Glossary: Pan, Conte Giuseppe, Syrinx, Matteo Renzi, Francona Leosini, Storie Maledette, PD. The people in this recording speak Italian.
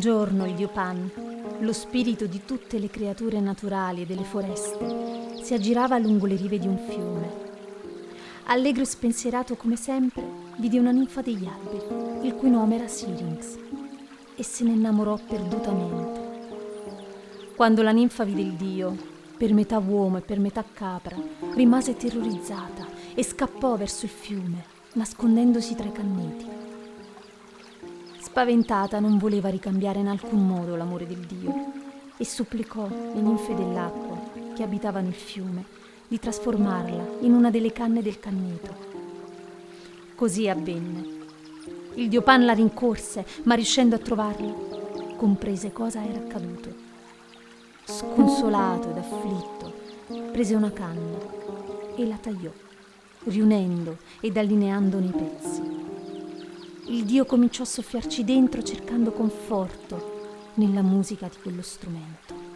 Un giorno il dio Pan, lo spirito di tutte le creature naturali e delle foreste, si aggirava lungo le rive di un fiume. Allegro e spensierato come sempre, vide una ninfa degli alberi, il cui nome era Syrinx, e se ne innamorò perdutamente. Quando la ninfa vide il dio, per metà uomo e per metà capra, rimase terrorizzata e scappò verso il fiume, nascondendosi tra i canneti. Spaventata, non voleva ricambiare in alcun modo l'amore del dio e supplicò le ninfe dell'acqua che abitavano il fiume di trasformarla in una delle canne del canneto. Così avvenne. Il dio Pan la rincorse, ma riuscendo a trovarla, comprese cosa era accaduto. Sconsolato ed afflitto, prese una canna e la tagliò, riunendo ed allineandone i pezzi. Il dio cominciò a soffiarci dentro cercando conforto nella musica di quello strumento.